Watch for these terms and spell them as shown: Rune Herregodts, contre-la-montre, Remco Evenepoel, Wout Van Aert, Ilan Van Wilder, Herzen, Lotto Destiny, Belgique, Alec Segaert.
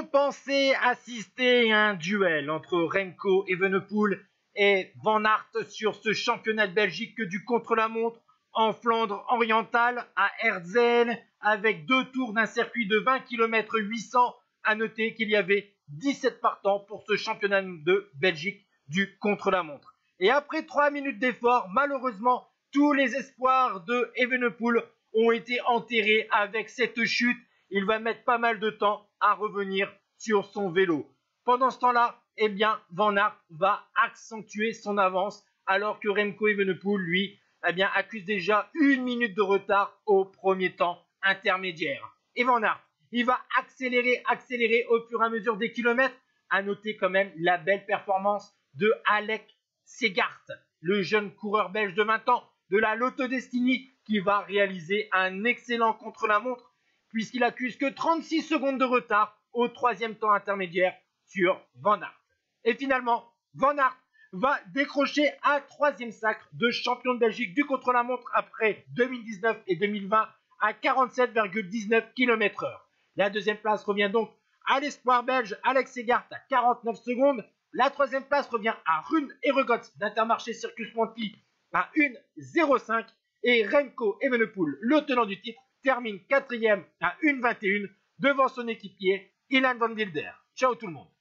On pensait assister à un duel entre Remco Evenepoel et Van Aert sur ce championnat de Belgique du contre-la-montre en Flandre orientale à Herzen avec deux tours d'un circuit de 20 km 800. À noter qu'il y avait 17 partants pour ce championnat de Belgique du contre-la-montre. Et après 3 minutes d'effort, malheureusement, tous les espoirs de Evenepoel ont été enterrés avec cette chute. Il va mettre pas mal de temps à revenir sur son vélo. Pendant ce temps-là, eh bien, Van Aert va accentuer son avance alors que Remco Evenepoel, lui, eh bien, accuse déjà 1 minute de retard au premier temps intermédiaire. Et Van Aert, il va accélérer au fur et à mesure des kilomètres. À noter quand même la belle performance de Alec Segaert, le jeune coureur belge de 20 ans de la Lotto Destiny, qui va réaliser un excellent contre-la-montre puisqu'il accuse que 36 secondes de retard au troisième temps intermédiaire sur Van Aert. Et finalement, Van Aert va décrocher un troisième sacre de champion de Belgique du contre-la-montre après 2019 et 2020 à 47,19 km/h. La deuxième place revient donc à l'espoir belge Alec Segaert à 49 secondes. La troisième place revient à Rune Herregodts d'Intermarché Circus Ponty à 1,05. Et Remco Evenepoel, le tenant du titre, termine quatrième à 1,21 devant son équipier Ilan Van Wilder. Ciao tout le monde.